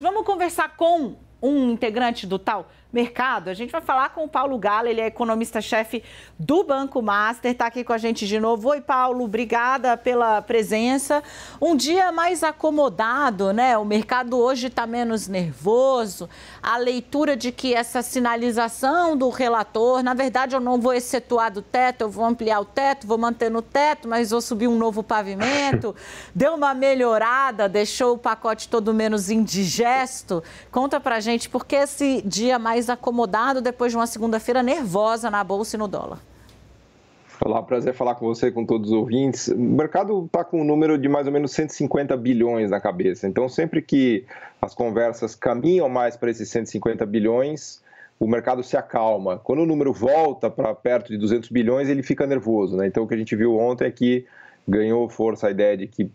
Vamos conversar com um integrante do tal mercado. A gente vai falar com o Paulo Gala, ele é economista-chefe do Banco Master, está aqui com a gente de novo. Oi, Paulo, obrigada pela presença. Um dia mais acomodado, né? O mercado hoje está menos nervoso. A leitura de que essa sinalização do relator, na verdade eu não vou excetuar do teto, eu vou ampliar o teto, vou manter no teto, mas vou subir um novo pavimento. Deu uma melhorada, deixou o pacote todo menos indigesto. Conta pra gente por que esse dia mais acomodado depois de uma segunda-feira nervosa na Bolsa e no dólar. Olá, prazer falar com você, com todos os ouvintes. O mercado está com um número de mais ou menos 150 bilhões na cabeça. Então, sempre que as conversas caminham mais para esses 150 bilhões, o mercado se acalma. Quando o número volta para perto de 200 bilhões, ele fica nervoso, né? Então, o que a gente viu ontem é que ganhou força a ideia de que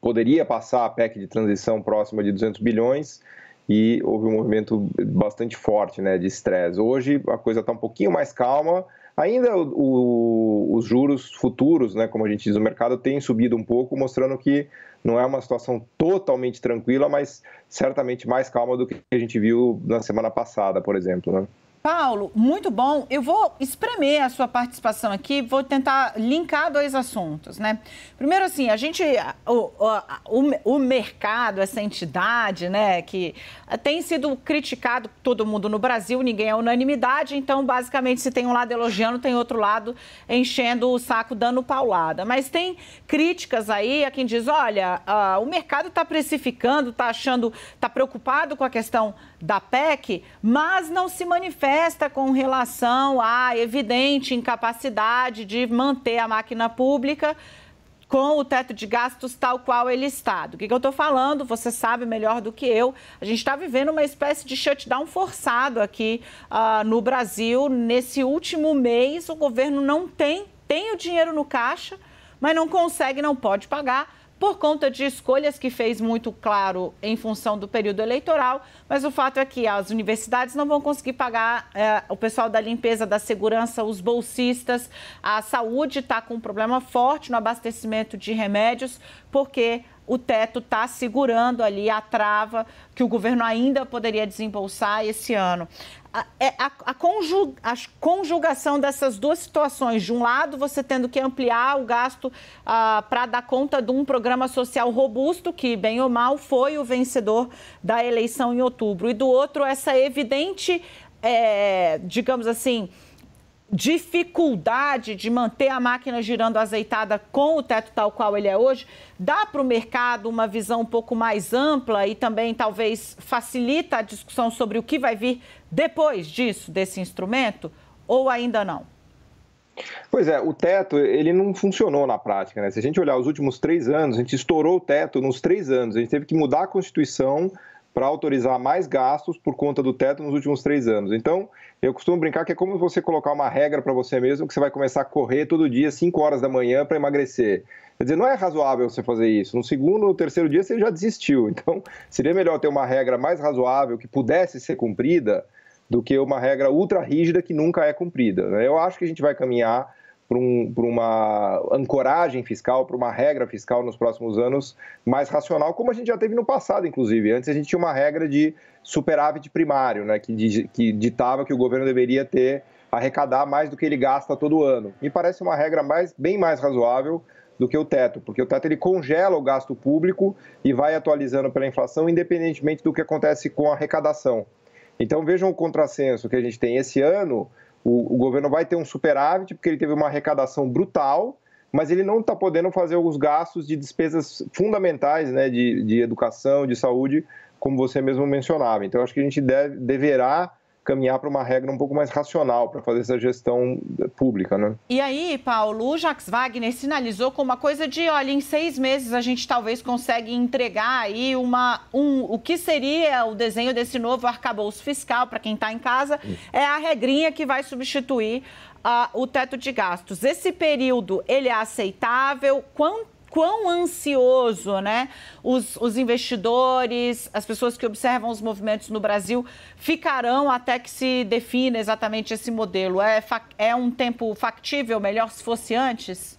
poderia passar a PEC de transição próxima de 200 bilhões, e houve um movimento bastante forte, né, de estresse. Hoje a coisa está um pouquinho mais calma, ainda os juros futuros, né, como a gente diz, o mercado tem subido um pouco, mostrando que não é uma situação totalmente tranquila, mas certamente mais calma do que a gente viu na semana passada, por exemplo, né? Paulo, muito bom. Eu vou espremer a sua participação aqui, vou tentar linkar dois assuntos, né? Primeiro, assim, a gente, o mercado, essa entidade, né, que tem sido criticado todo mundo no Brasil, ninguém é unanimidade, então, basicamente, se tem um lado elogiando, tem outro lado enchendo o saco, dando paulada. Mas tem críticas aí a quem diz, olha, o mercado está precificando, está achando, está preocupado com a questão da PEC, mas não se manifesta com relação à evidente incapacidade de manter a máquina pública com o teto de gastos tal qual ele está. Do que eu estou falando, você sabe melhor do que eu. A gente está vivendo uma espécie de shutdown forçado aqui no Brasil. Nesse último mês, o governo não tem o dinheiro no caixa, mas não consegue, não pode pagar, por conta de escolhas que fez muito claro em função do período eleitoral, mas o fato é que as universidades não vão conseguir pagar o pessoal da limpeza, da segurança, os bolsistas, a saúde está com um problema forte no abastecimento de remédios, porque o teto está segurando ali a trava que o governo ainda poderia desembolsar esse ano. A conjugação dessas duas situações, de um lado você tendo que ampliar o gasto para dar conta de um programa social robusto, que bem ou mal foi o vencedor da eleição em outubro, e do outro essa evidente, digamos assim, dificuldade de manter a máquina girando azeitada com o teto tal qual ele é hoje, dá para o mercado uma visão um pouco mais ampla e também talvez facilita a discussão sobre o que vai vir depois disso, desse instrumento, ou ainda não? Pois é, o teto, ele não funcionou na prática, né? Se a gente olhar os últimos 3 anos, a gente estourou o teto nos 3 anos, a gente teve que mudar a Constituição para autorizar mais gastos por conta do teto nos últimos 3 anos. Então, eu costumo brincar que é como você colocar uma regra para você mesmo, que você vai começar a correr todo dia, 5 horas da manhã, para emagrecer. Quer dizer, não é razoável você fazer isso. No segundo ou terceiro dia, você já desistiu. Então, seria melhor ter uma regra mais razoável, que pudesse ser cumprida, do que uma regra ultra rígida que nunca é cumprida, né? Eu acho que a gente vai caminhar para uma ancoragem fiscal, para uma regra fiscal nos próximos anos mais racional, como a gente já teve no passado, inclusive. Antes a gente tinha uma regra de superávit primário, né, que ditava que o governo deveria arrecadar mais do que ele gasta todo ano. Me parece uma regra bem mais razoável do que o teto, porque o teto ele congela o gasto público e vai atualizando pela inflação, independentemente do que acontece com a arrecadação. Então vejam o contrassenso que a gente tem esse ano. O governo vai ter um superávit porque ele teve uma arrecadação brutal, mas ele não está podendo fazer os gastos de despesas fundamentais, né, de educação, de saúde, como você mesmo mencionava. Então, acho que a gente deverá caminhar para uma regra um pouco mais racional para fazer essa gestão pública, né? E aí, Paulo, o Jacques Wagner sinalizou com uma coisa de, olha, em 6 meses a gente talvez consegue entregar aí o que seria o desenho desse novo arcabouço fiscal, para quem está em casa, é a regrinha que vai substituir o teto de gastos. Esse período, ele é aceitável? Quão ansioso, né, os investidores, as pessoas que observam os movimentos no Brasil ficarão até que se defina exatamente esse modelo? É um tempo factível, melhor se fosse antes?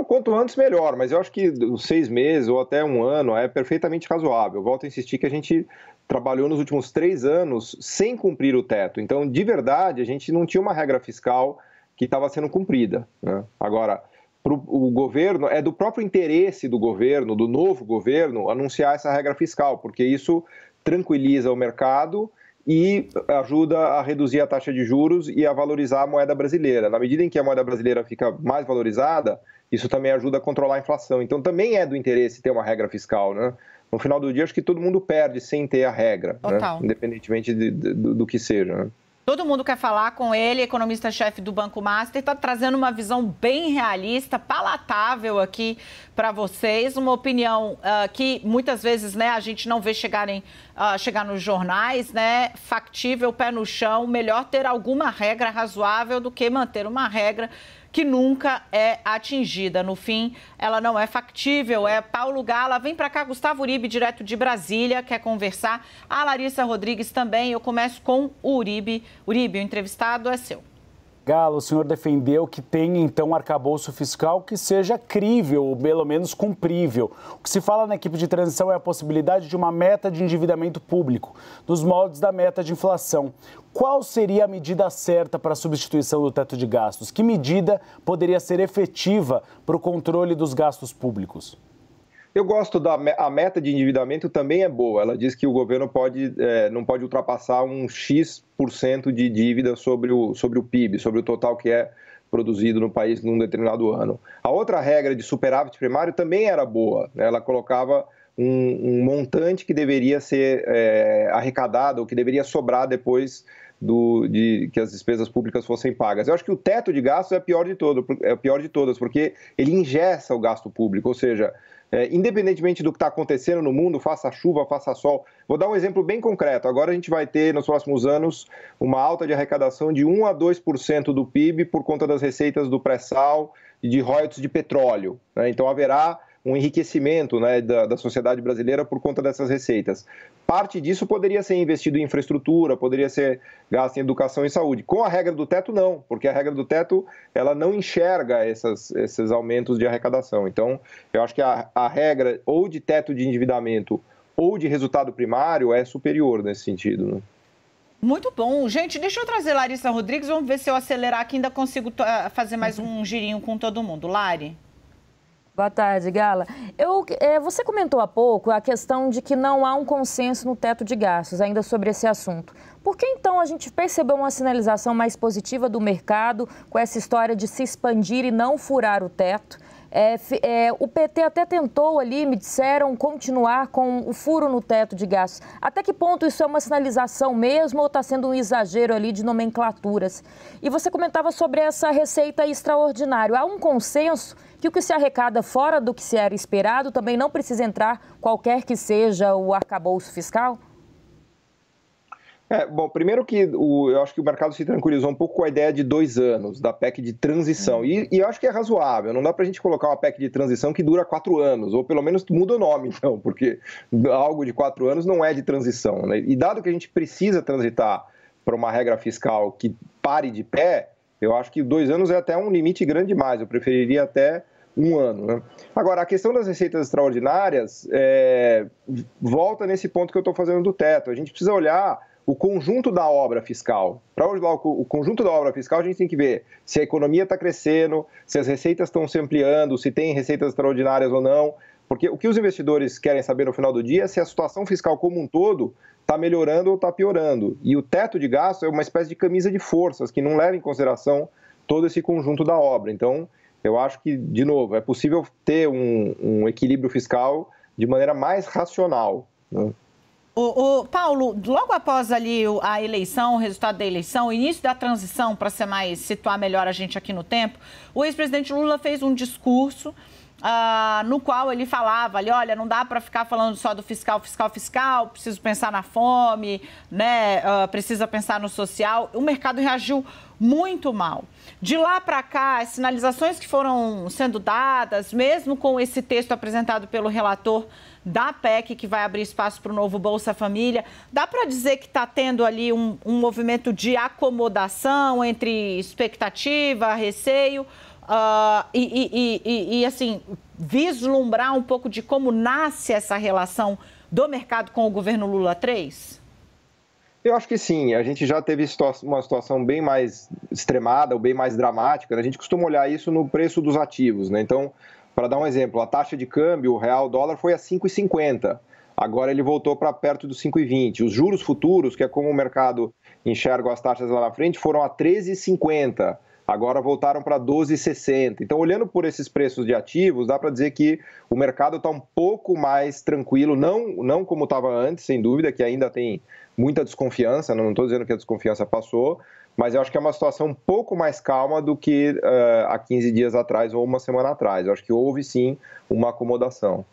Então, quanto antes, melhor, mas eu acho que 6 meses ou até 1 ano é perfeitamente razoável. Eu volto a insistir que a gente trabalhou nos últimos 3 anos sem cumprir o teto. Então, de verdade, a gente não tinha uma regra fiscal que estava sendo cumprida, né? Agora, o governo, é do próprio interesse do governo, do novo governo, anunciar essa regra fiscal, porque isso tranquiliza o mercado e ajuda a reduzir a taxa de juros e a valorizar a moeda brasileira. Na medida em que a moeda brasileira fica mais valorizada, isso também ajuda a controlar a inflação. Então, também é do interesse ter uma regra fiscal, né? No final do dia, acho que todo mundo perde sem ter a regra, né? Independentemente do que seja, né? Todo mundo quer falar com ele, economista-chefe do Banco Master, está trazendo uma visão bem realista, palatável aqui para vocês, uma opinião que muitas vezes, né, a gente não vê chegar nos jornais, né, factível, pé no chão, melhor ter alguma regra razoável do que manter uma regra que nunca é atingida. No fim, ela não é factível. É Paulo Gala. Vem para cá, Gustavo Uribe, direto de Brasília, quer conversar. A Larissa Rodrigues também. Eu começo com o Uribe. Uribe, o entrevistado é seu. Gala, o senhor defendeu que tem, então, arcabouço fiscal que seja crível, ou pelo menos cumprível. O que se fala na equipe de transição é a possibilidade de uma meta de endividamento público, dos moldes da meta de inflação. Qual seria a medida certa para a substituição do teto de gastos? Que medida poderia ser efetiva para o controle dos gastos públicos? Eu gosto a meta de endividamento também é boa. Ela diz que o governo não pode ultrapassar um X% de dívida sobre o PIB, sobre o total que é produzido no país num determinado ano. A outra regra de superávit primário também era boa, né? Ela colocava um montante que deveria ser arrecadado ou que deveria sobrar depois de que as despesas públicas fossem pagas. Eu acho que o teto de gastos é o pior de todas, porque ele engessa o gasto público, ou seja, independentemente do que está acontecendo no mundo, faça chuva, faça sol. Vou dar um exemplo bem concreto. Agora a gente vai ter, nos próximos anos, uma alta de arrecadação de 1 a 2% do PIB por conta das receitas do pré-sal e de royalties de petróleo, né? Então haverá um enriquecimento, né, da sociedade brasileira por conta dessas receitas. Parte disso poderia ser investido em infraestrutura, poderia ser gasto em educação e saúde. Com a regra do teto, não, porque a regra do teto ela não enxerga esses aumentos de arrecadação. Então, eu acho que a regra ou de teto de endividamento ou de resultado primário é superior nesse sentido, né? Muito bom. Gente, deixa eu trazer Larissa Rodrigues, vamos ver se eu acelerar aqui, ainda consigo fazer mais um girinho com todo mundo. Lari? Boa tarde, Gala. Você comentou há pouco a questão de que não há um consenso no teto de gastos ainda sobre esse assunto. Por que, então, a gente percebeu uma sinalização mais positiva do mercado com essa história de se expandir e não furar o teto? O PT até tentou ali, me disseram, continuar com o furo no teto de gastos. Até que ponto isso é uma sinalização mesmo ou está sendo um exagero ali de nomenclaturas? E você comentava sobre essa receita extraordinária. Há um consenso que o que se arrecada fora do que se era esperado também não precisa entrar, qualquer que seja o arcabouço fiscal? Bom, primeiro que eu acho que o mercado se tranquilizou um pouco com a ideia de 2 anos, da PEC de transição. E eu acho que é razoável, não dá para a gente colocar uma PEC de transição que dura 4 anos, ou pelo menos muda o nome, então, porque algo de 4 anos não é de transição, né? E dado que a gente precisa transitar para uma regra fiscal que pare de pé, eu acho que 2 anos é até um limite grande demais, eu preferiria até 1 ano, né? Agora, a questão das receitas extraordinárias volta nesse ponto que eu estou fazendo do teto. A gente precisa olhar o conjunto da obra fiscal. Para olhar o conjunto da obra fiscal, a gente tem que ver se a economia está crescendo, se as receitas estão se ampliando, se tem receitas extraordinárias ou não, porque o que os investidores querem saber no final do dia é se a situação fiscal como um todo está melhorando ou está piorando. E o teto de gasto é uma espécie de camisa de forças que não leva em consideração todo esse conjunto da obra. Então, eu acho que, de novo, é possível ter um equilíbrio fiscal de maneira mais racional, né? Paulo, logo após ali a eleição, o resultado da eleição, o início da transição, para situar melhor a gente aqui no tempo, o ex-presidente Lula fez um discurso no qual ele falava ali, olha, não dá para ficar falando só do fiscal, preciso pensar na fome, né? Precisa pensar no social. O mercado reagiu muito mal. De lá para cá, as sinalizações que foram sendo dadas, mesmo com esse texto apresentado pelo relator da PEC, que vai abrir espaço para o novo Bolsa Família, dá para dizer que está tendo ali um movimento de acomodação entre expectativa, receio, assim, vislumbrar um pouco de como nasce essa relação do mercado com o governo Lula 3? Eu acho que sim. A gente já teve uma situação bem mais extremada ou bem mais dramática. A gente costuma olhar isso no preço dos ativos, né? Então, para dar um exemplo, a taxa de câmbio, o real-dólar, foi a 5,50. Agora ele voltou para perto dos 5,20. Os juros futuros, que é como o mercado enxerga as taxas lá na frente, foram a 13,50. Agora voltaram para 12,60. Então, olhando por esses preços de ativos, dá para dizer que o mercado está um pouco mais tranquilo, não como estava antes, sem dúvida, que ainda tem muita desconfiança, não estou dizendo que a desconfiança passou, mas eu acho que é uma situação um pouco mais calma do que há 15 dias atrás ou uma semana atrás. Eu acho que houve, sim, uma acomodação.